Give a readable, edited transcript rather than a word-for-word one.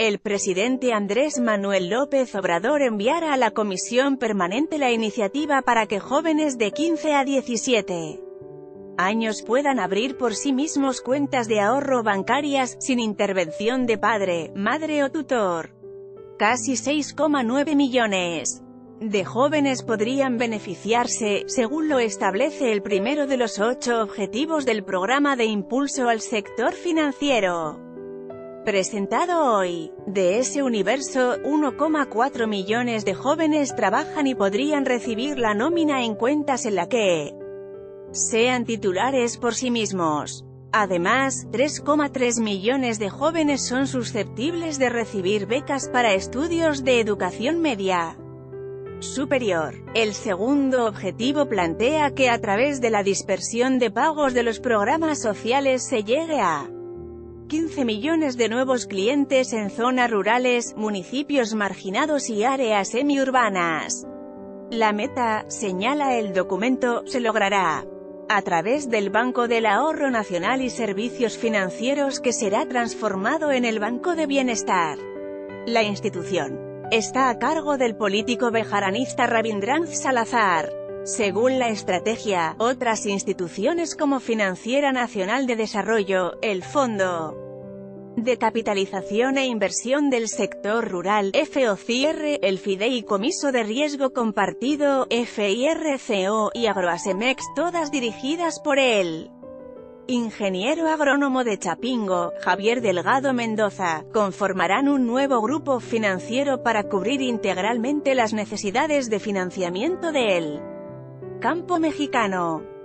El presidente Andrés Manuel López Obrador enviará a la Comisión Permanente la iniciativa para que jóvenes de 15 a 17 años puedan abrir por sí mismos cuentas de ahorro bancarias, sin intervención de padre, madre o tutor. Casi 6,9 millones de jóvenes podrían beneficiarse, según lo establece el primero de los 8 objetivos del programa de impulso al sector financiero presentado hoy. De ese universo, 1,4 millones de jóvenes trabajan y podrían recibir la nómina en cuentas en la que sean titulares por sí mismos. Además, 3,3 millones de jóvenes son susceptibles de recibir becas para estudios de educación media superior. El segundo objetivo plantea que a través de la dispersión de pagos de los programas sociales se llegue a 15 millones de nuevos clientes en zonas rurales, municipios marginados y áreas semiurbanas. La meta, señala el documento, se logrará a través del Banco del Ahorro Nacional y Servicios Financieros, que será transformado en el Banco de Bienestar. La institución está a cargo del político bejaranista Rabindranath Salazar. Según la estrategia, otras instituciones como Financiera Nacional de Desarrollo, el Fondo de Capitalización e Inversión del Sector Rural, FOCR, el Fideicomiso de Riesgo Compartido, FIRCO, y Agroasemex, todas dirigidas por el ingeniero agrónomo de Chapingo, Javier Delgado Mendoza, conformarán un nuevo grupo financiero para cubrir integralmente las necesidades de financiamiento de él campo mexicano.